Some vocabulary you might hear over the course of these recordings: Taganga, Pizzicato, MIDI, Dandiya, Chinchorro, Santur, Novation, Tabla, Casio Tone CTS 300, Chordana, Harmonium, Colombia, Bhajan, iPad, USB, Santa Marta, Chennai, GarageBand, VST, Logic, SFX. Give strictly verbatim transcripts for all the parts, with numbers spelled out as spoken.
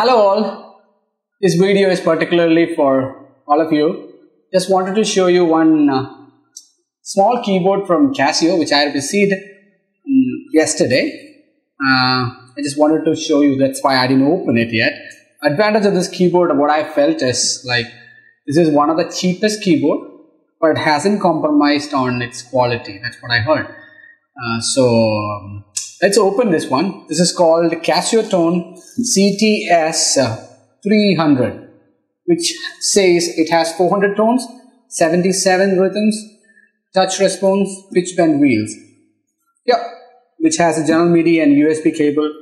Hello all, this video is particularly for all of you. Just wanted to show you one uh, small keyboard from Casio which I received um, yesterday. Uh, I just wanted to show you, that's why I didn't open it yet. Advantage of this keyboard, what I felt is like this is one of the cheapest keyboard, but it hasn't compromised on its quality, that's what I heard. Uh, so um, let's open this one. This is called Casio Tone C T S three hundred, which says it has four hundred tones, seventy-seven rhythms, touch response, pitch bend wheels. Yep, which has a general MIDI and U S B cable.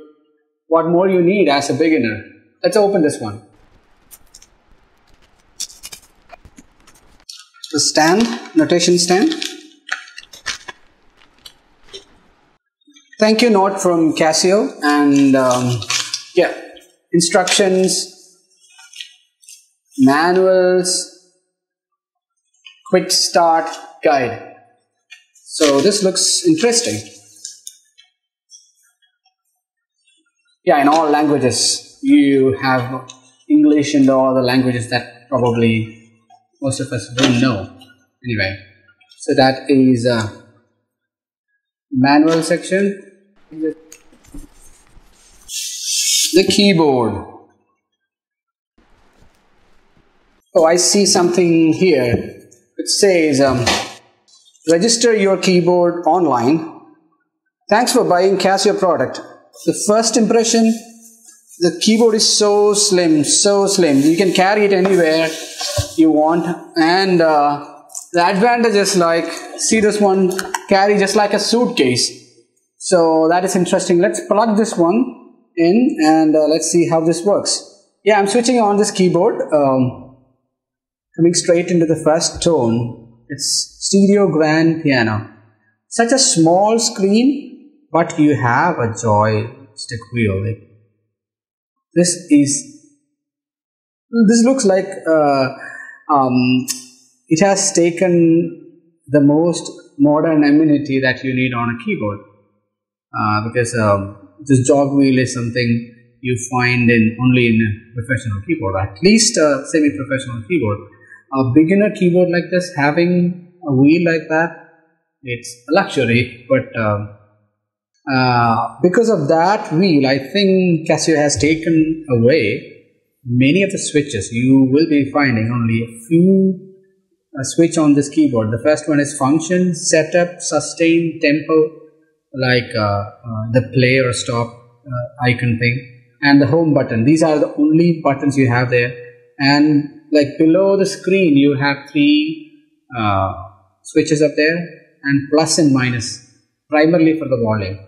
What more you need as a beginner? Let's open this one. The stand, notation stand. Thank you note from Casio, and um, yeah, instructions, manuals, quick start guide. So this looks interesting. Yeah, in all languages, you have English and all the languages that probably most of us don't know. Anyway, so that is uh, manual section. The keyboard. Oh, I see something here. It says um, register your keyboard online. Thanks for buying Casio product. The first impression, the keyboard is so slim, so slim. You can carry it anywhere you want, and uh, the advantage is like, see this one, carry just like a suitcase. So that is interesting. Let's plug this one in and uh, let's see how this works. Yeah, I'm switching on this keyboard. Um, coming straight into the first tone. It's stereo grand piano. Such a small screen, but you have a joystick wheel. Like, this is. This looks like uh, um, it has taken the most modern amenity that you need on a keyboard. Uh, because um, this jog wheel is something you find in only in a professional keyboard, at least a semi-professional keyboard. A beginner keyboard like this, having a wheel like that, it's a luxury. But uh, uh, because of that wheel, I think Casio has taken away many of the switches. You will be finding only a few uh, switches on this keyboard. The first one is function, setup, sustain, tempo, like uh, uh, the play or stop uh, icon thing, and the home button. These are the only buttons you have there, and like below the screen you have three uh, switches up there, and plus and minus primarily for the volume,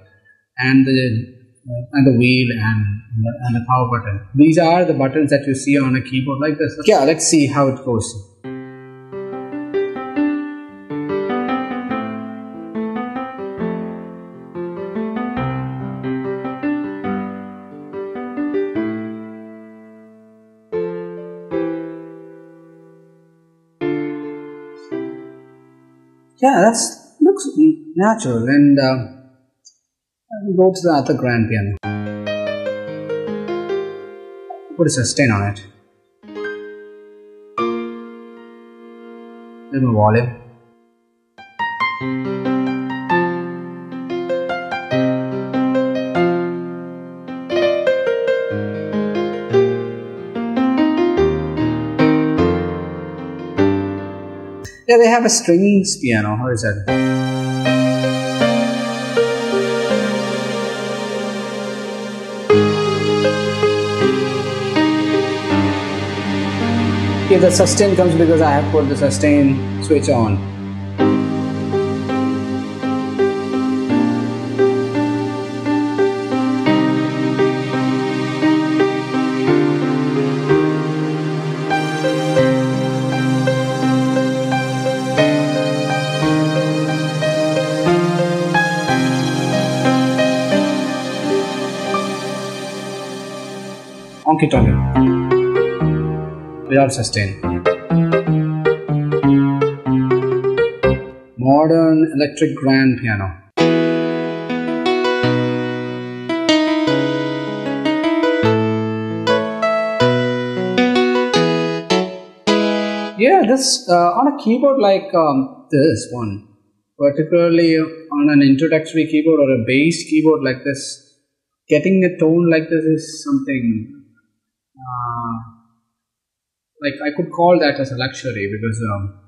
and the uh, and the wheel and, and the power button. These are the buttons that you see on a keyboard like this. Yeah, let's see how it goes. Yeah, that looks natural, and uh, I'll go to the other grand piano. Put a sustain on it. Little volume. Yeah, they have a strings piano, horizontal. Yeah, the sustain comes because I have put the sustain switch on. Honky tonk without sustain. Modern electric grand piano. it is uh, on a keyboard like um, this one, particularly on an introductory keyboard or a bass keyboard like this, getting a tone like this is something uh, like I could call that as a luxury, because um,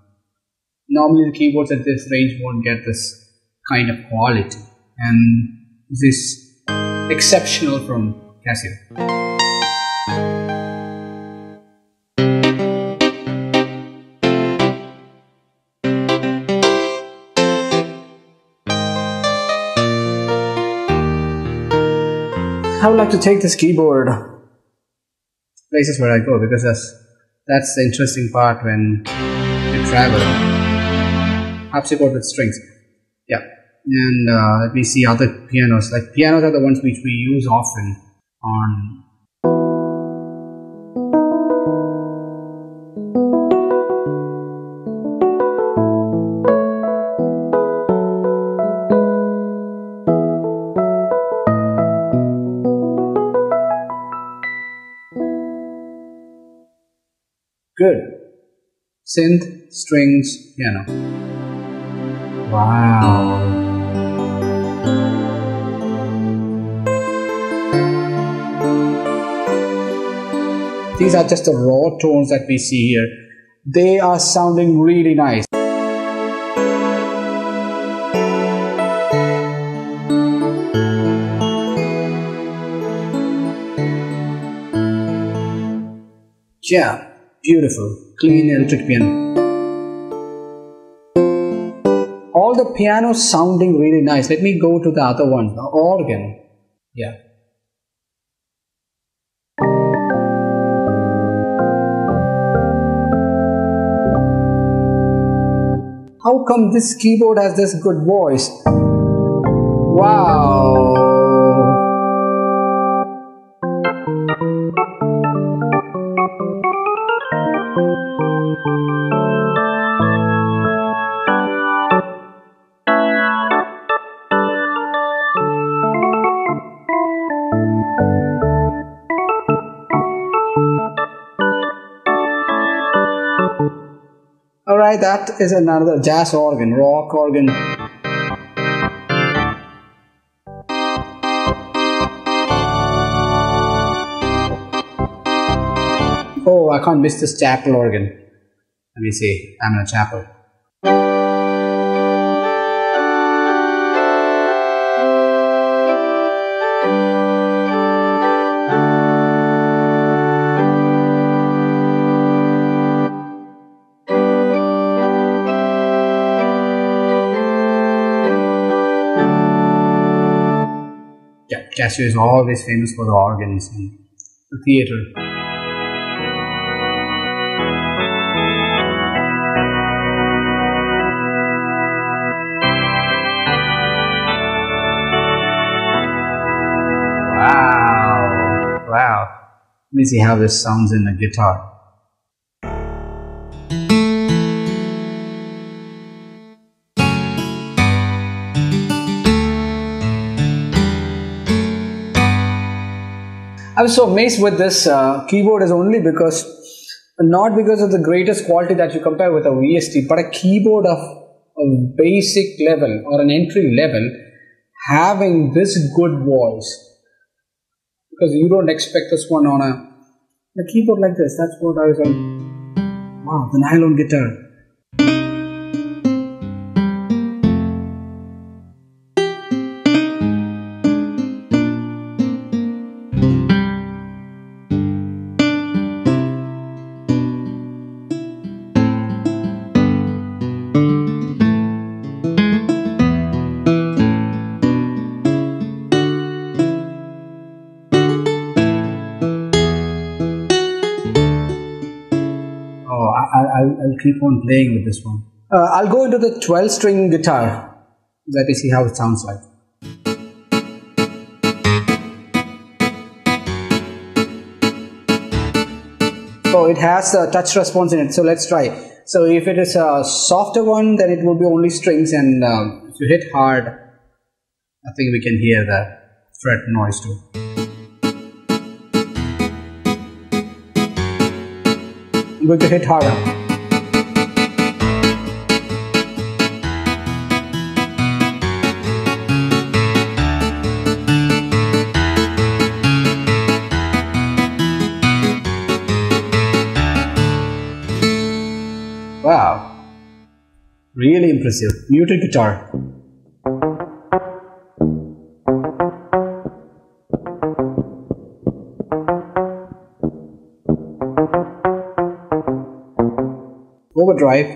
normally the keyboards at this range won't get this kind of quality, and this is exceptional from Casio. I would like to take this keyboard places where I go, because that's that's the interesting part when you travel. Harpsichord with strings, yeah. And uh, let me see other pianos. Like pianos are the ones which we use often on. Good. Synth, strings, piano. Wow. These are just the raw tones that we see here. They are sounding really nice. Yeah. Beautiful, clean electric piano. All the pianos sounding really nice. Let me go to the other one, the organ. Yeah. How come this keyboard has this good voice? Wow. Alright, that is another jazz organ, rock organ. Oh, I can't miss this chapel organ. Let me see, I'm in a chapel. Casio is always famous for the organs and the theater. Wow! Wow! Let me see how this sounds in a guitar. I was so amazed with this uh, keyboard is only because, not because of the greatest quality that you compare with a V S T, but a keyboard of a basic level or an entry level having this good voice, because you don't expect this one on a, a keyboard like this. That's what I was like, wow, the nylon guitar. I'll keep on playing with this one. Uh, I'll go into the twelve string guitar. Let me see how it sounds like. So it has a touch response in it, so let's try. So if it is a softer one, then it will be only strings, and um, if you hit hard, I think we can hear the fret noise too. I'm going to hit harder. Really impressive. Muted guitar. Overdrive.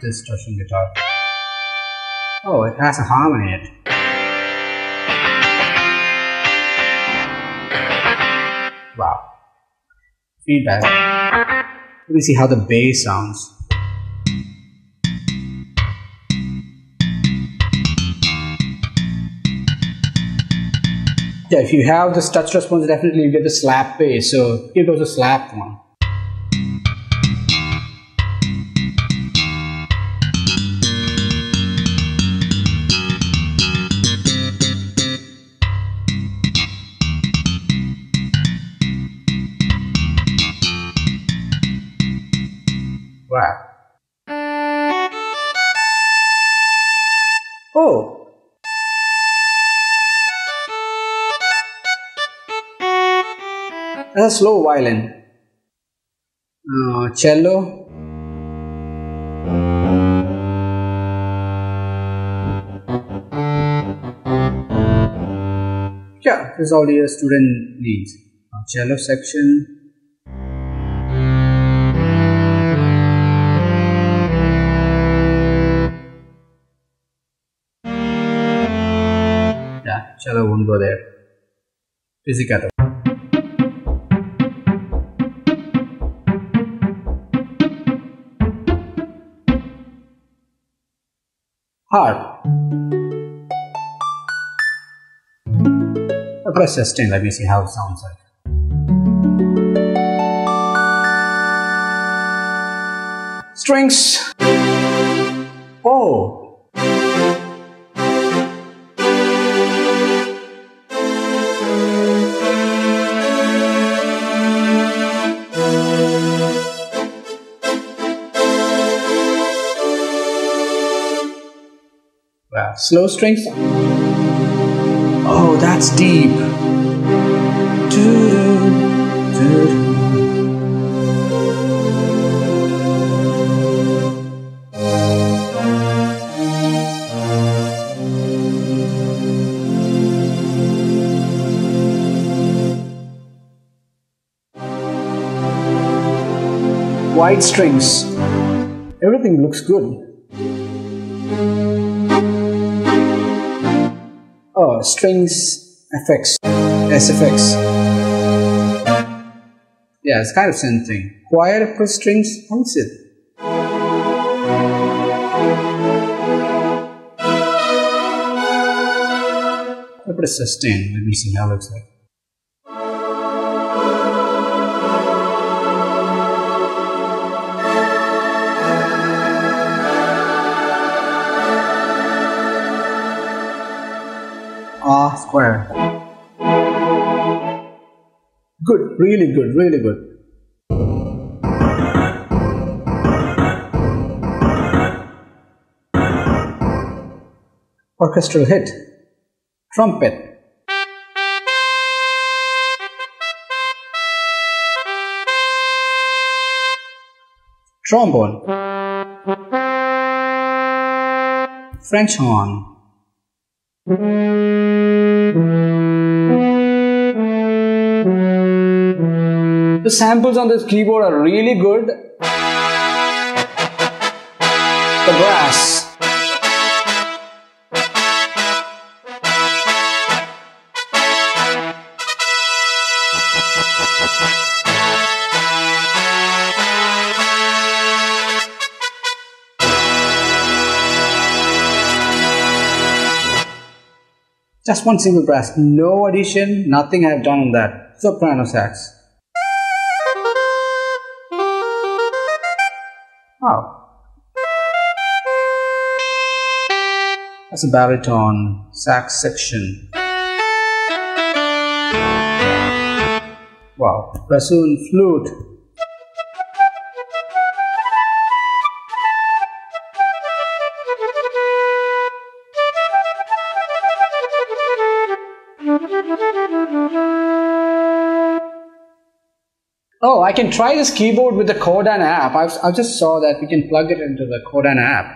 Distortion guitar. Oh, it has a harmony in it. Wow. Feedback. Let me see how the bass sounds. Yeah, if you have this touch response, definitely you get the slap bass. So here goes a slap one. Wow. Oh. That's a slow violin. Uh, cello. Yeah, this is all your student needs. Uh, cello section. Cello won't go there. Pizzicato. Harp. I press sustain. Let me see how it sounds like. Strings. Oh. Slow strings. Oh, that's deep. Wide strings. Everything looks good. Oh, strings, effects, S F X. Yeah, it's kind of same thing. Choir plus strings, how is it? I press sustain. Let me see how it looks like. Ah, square. Good, really good, really good. Orchestral hit. Trumpet. Trombone. French horn. The samples on this keyboard are really good. The brass. Just one single brass, no addition, nothing I have done on that. Soprano sax. Wow. That's a baritone sax section. Wow. Bassoon, flute. Oh, I can try this keyboard with the Chordana app. I've, I just saw that we can plug it into the Chordana app.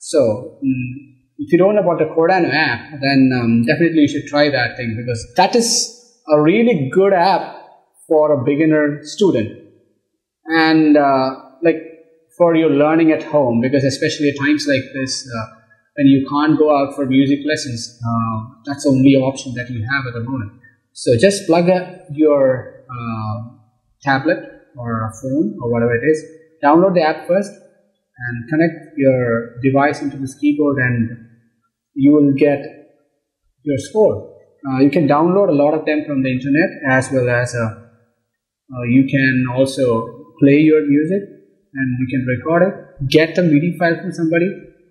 So, um, if you don't know about the Chordana app, then um, definitely you should try that thing, because that is a really good app for a beginner student. And uh, like for your learning at home, because especially at times like this, uh, when you can't go out for music lessons, uh, that's the only option that you have at the moment. So just plug up your uh, tablet or a phone or whatever it is, download the app first and connect your device into this keyboard, and you will get your score. Uh, you can download a lot of them from the internet, as well as a Uh, you can also play your music, and you can record it, get a MIDI file from somebody,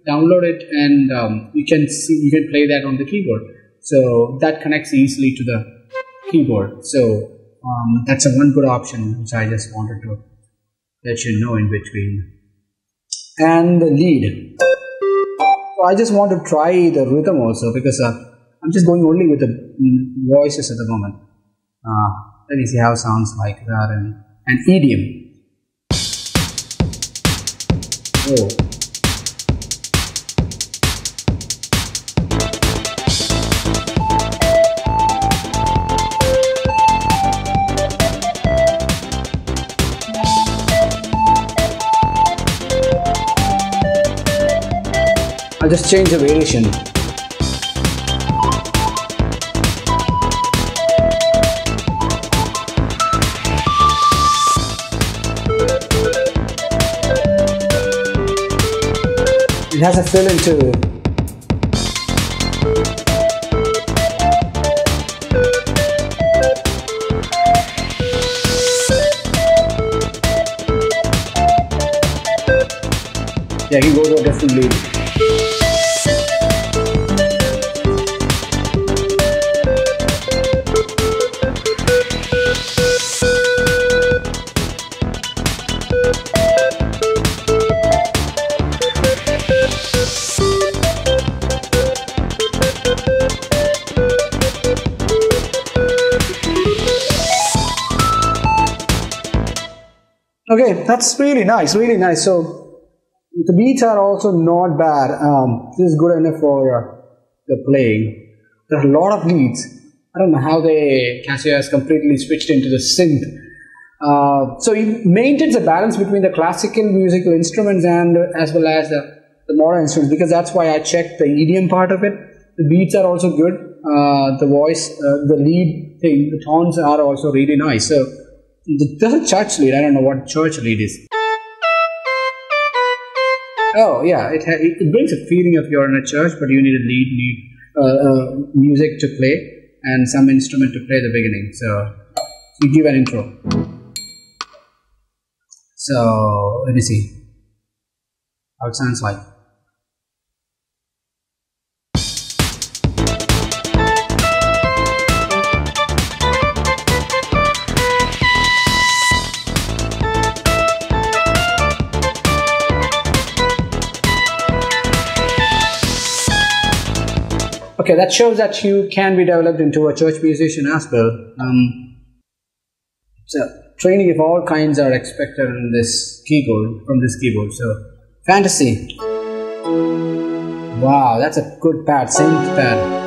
download it, and um, you can see, you can play that on the keyboard. So that connects easily to the keyboard. So um, that's a one good option which I just wanted to let you know in between. And the lead. So I just want to try the rhythm also, because uh, I'm just going only with the voices at the moment. Uh, Let me see how it sounds like that in an idiom. Oh. I'll just change the variation. It has a fill in too. Yeah, you can go to a different lead. Okay, that's really nice, really nice. So the beats are also not bad. Um, this is good enough for uh, the playing. There are a lot of leads. I don't know how they Casio has completely switched into the synth. Uh, so it maintains a balance between the classical musical instruments and uh, as well as the, the modern instruments, because that's why I checked the E D M part of it. The beats are also good. Uh, the voice, uh, the lead thing, the tones are also really nice. So. There's a church lead. I don't know what church lead is. Oh yeah, it, it brings a feeling of you're in a church, but you need a lead, need uh, uh, music to play and some instrument to play at the beginning. So you give an intro. So let me see how it sounds like. Okay, that shows that you can be developed into a church musician as well. Um, so training of all kinds are expected in this keyboard, from this keyboard. So fantasy. Wow, that's a good pad, synth pad.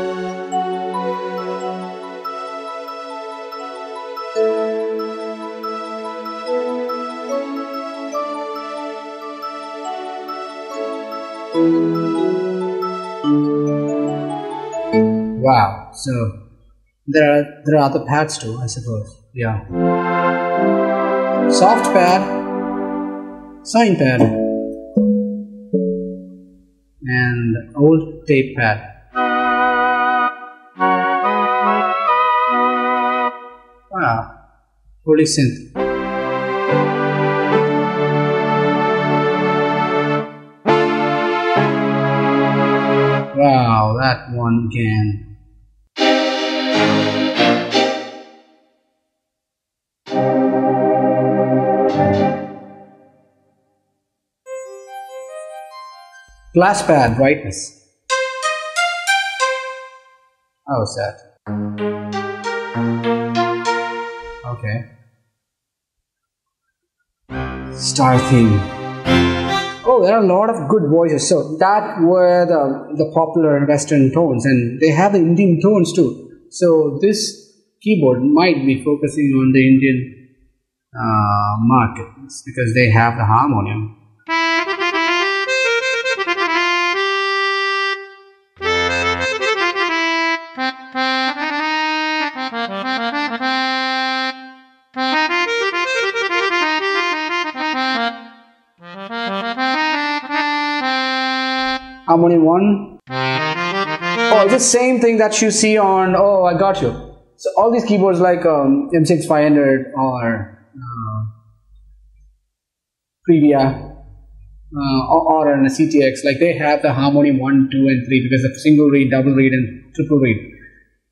Wow, so there are there are other pads too, I suppose. Yeah. Soft pad, sign pad, and old tape pad. Wow, fully synth. Wow, that one again. Glass pad brightness. How is that? Okay. star theme. Oh, there are a lot of good voices. So that were the, the popular Western tones, and they have the Indian tones too. So this keyboard might be focusing on the Indian uh, markets because they have the harmonium. Harmony one. Oh, it's the same thing that you see on Oh, I Got You. So all these keyboards like um, M six five hundred or uh, Previa uh, or, or in a C T X, like they have the harmony one, two and three because of single read, double read and triple read.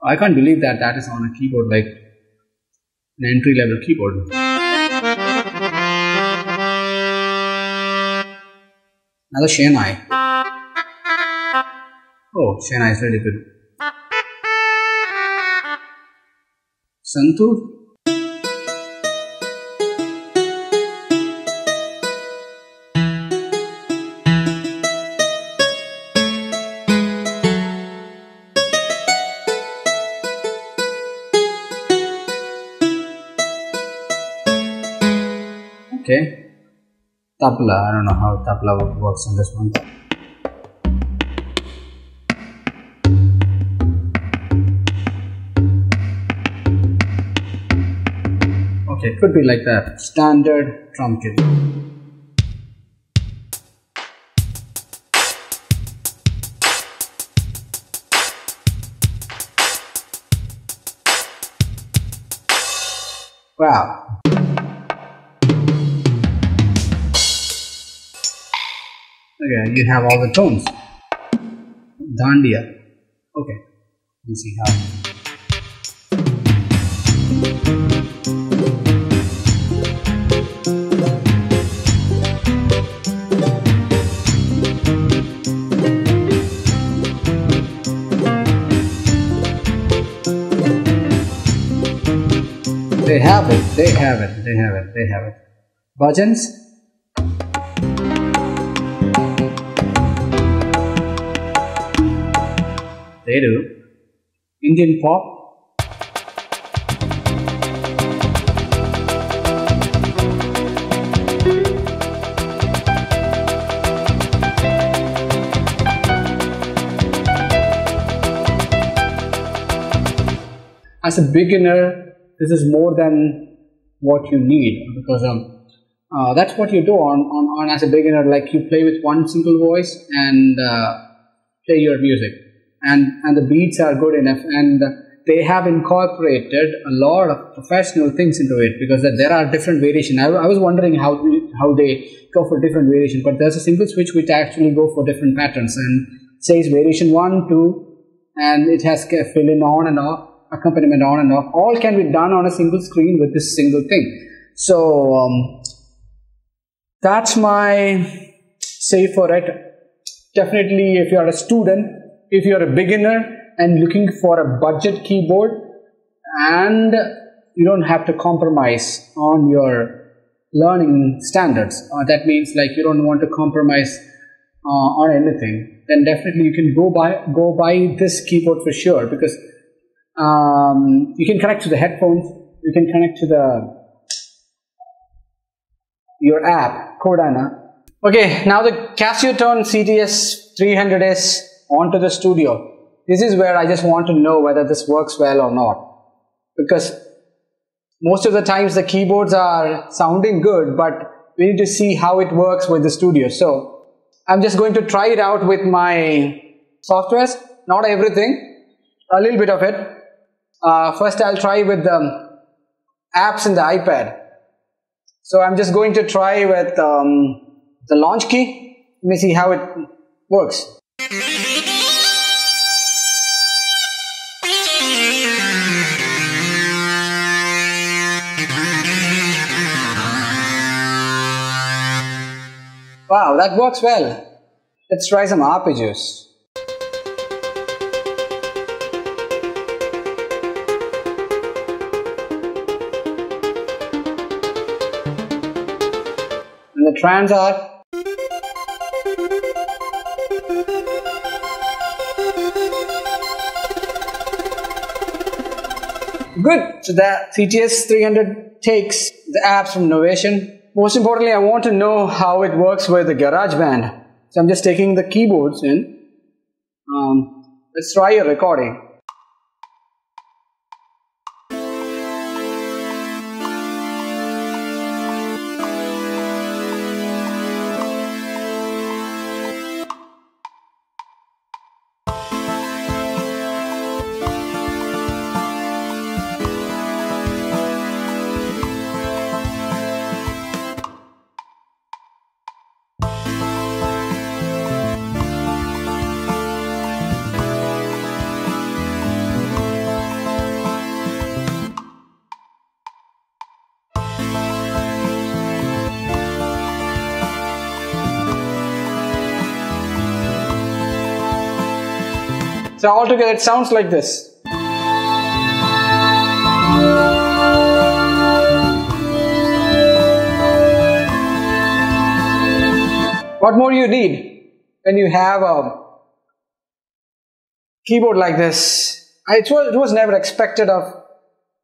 I can't believe that that is on a keyboard like an entry level keyboard. Another Chennai. Oh, Chennai is really good. Santur. Okay. Tabla. I don't know how tabla works on this one. Okay, it could be like that. Standard drum kit. Wow. Okay, you have all the tones. Dandiya. Okay, let's see how. They have it, they have it, they have it, they have it. Bhajans. They do. Indian pop. As a beginner, this is more than what you need, because um, uh, that's what you do on, on, on as a beginner, like you play with one single voice and uh, play your music, and, and the beats are good enough, and they have incorporated a lot of professional things into it, because that there are different variations. I, I was wondering how, how they go for different variations, but there's a single switch which actually go for different patterns, and says variation one, two, and it has fill in on and off, accompaniment on and off, all can be done on a single screen with this single thing. So um, that's my say for it. Definitely if you are a student, if you are a beginner and looking for a budget keyboard, and you don't have to compromise on your learning standards, uh, that means like you don't want to compromise uh, on anything, then definitely you can go buy, go buy this keyboard for sure, because Um, you can connect to the headphones, you can connect to the your app, Chordana. Okay, now the Casio Tone C T S three hundred is onto the studio. This is where I just want to know whether this works well or not, because most of the times the keyboards are sounding good, but we need to see how it works with the studio. So I'm just going to try it out with my softwares, not everything, a little bit of it. Uh, first I'll try with the um, apps in the iPad. So I'm just going to try with um, the launch key. Let me see how it works. Wow, that works well. Let's try some arpeggios. trends are good. So the C T S three hundred takes the apps from Novation. Most importantly, I want to know how it works with the GarageBand. So I'm just taking the keyboards in. Um, let's try a recording. So altogether it sounds like this. What more you need when you have a keyboard like this? It was, it was never expected of,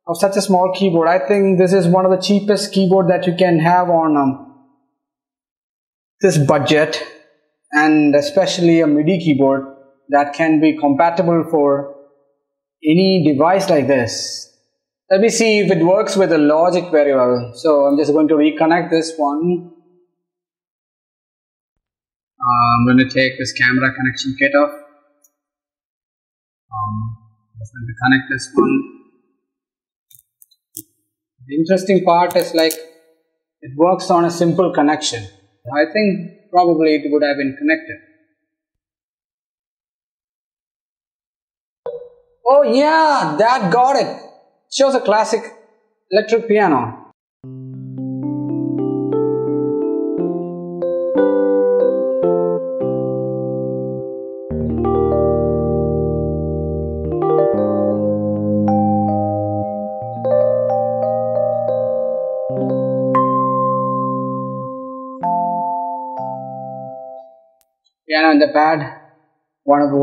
of such a small keyboard. I think this is one of the cheapest keyboard that you can have on um, this budget, and especially a MIDI keyboard that can be compatible for any device like this. Let me see if it works with the Logic very well. So I'm just going to reconnect this one. Uh, I'm going to take this camera connection kit off. Um, I'm just going to connect this one. The interesting part is like it works on a simple connection. I think probably it would have been connected. Oh yeah, that got it. Shows a classic electric piano. Piano in the pad, one of the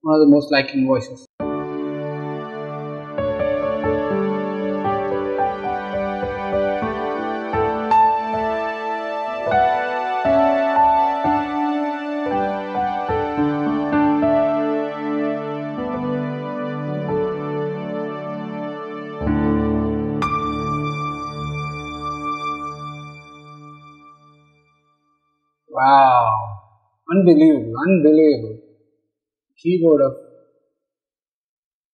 one of the most liking voices. Wow, unbelievable, unbelievable. Keyboard of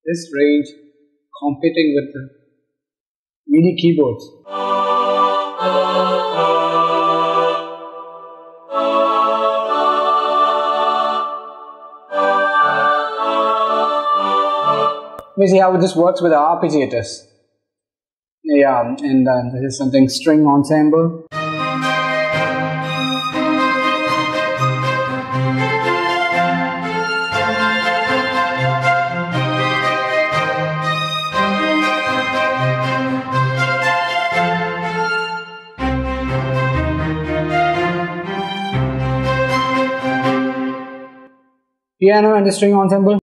this range competing with the MIDI keyboards. Let me see how this works with the arpeggiators. Yeah, and uh, this is something string ensemble. Piano and the string ensemble.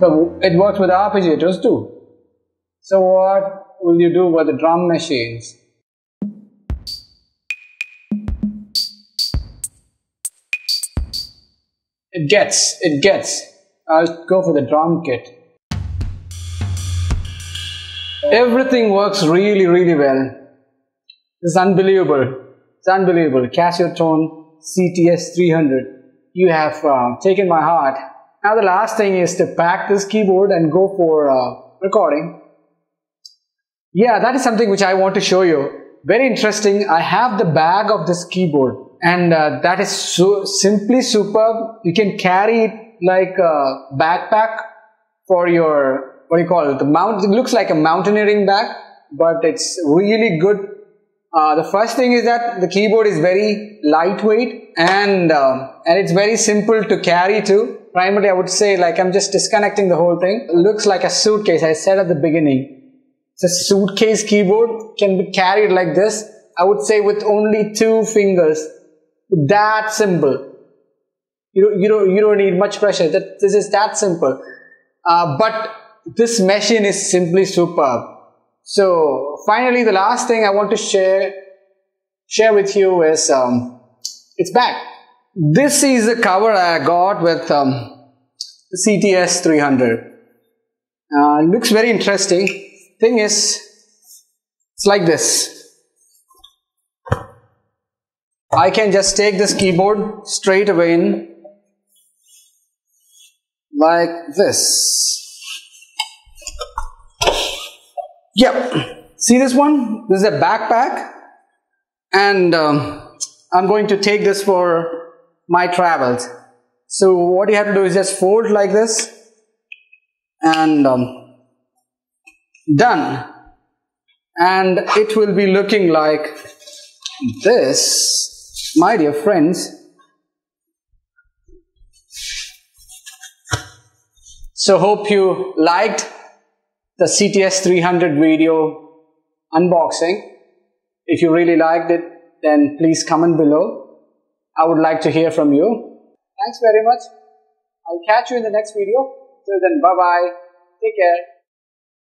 So it works with arpeggiators too. So what will you do with the drum machines? It gets, it gets. I'll go for the drum kit. Everything works really, really well. It's unbelievable. It's unbelievable. Casio Tone C T S three hundred. You have uh, taken my heart. Now the last thing is to pack this keyboard and go for uh, recording. Yeah, that is something which I want to show you. Very interesting. I have the bag of this keyboard, and uh, that is so simply superb. You can carry it like a backpack for your, what do you call it? The mount. It looks like a mountaineering bag, but it's really good. Uh, the first thing is that the keyboard is very lightweight, and uh, and it's very simple to carry too, primarily I would say like I'm just disconnecting the whole thing. It looks like a suitcase, I said at the beginning. It's a suitcase keyboard, can be carried like this. I would say with only two fingers. That simple. You don't, you don't, you don't need much pressure. That, this is that simple. Uh, but this machine is simply superb. So finally, the last thing I want to share share with you is um, it's back. This is the cover I got with um, the C T S three hundred. Uh, looks very interesting. Thing is, it's like this. I can just take this keyboard straight away in like this. Yep. See this one? This is a backpack, and um, I'm going to take this for my travels. So what you have to do is just fold like this, and um, done. And it will be looking like this. My dear friends, so hope you liked the C T S three hundred video unboxing. If you really liked it, then please comment below. I would like to hear from you. Thanks very much. I'll catch you in the next video. Till then, bye bye. Take care.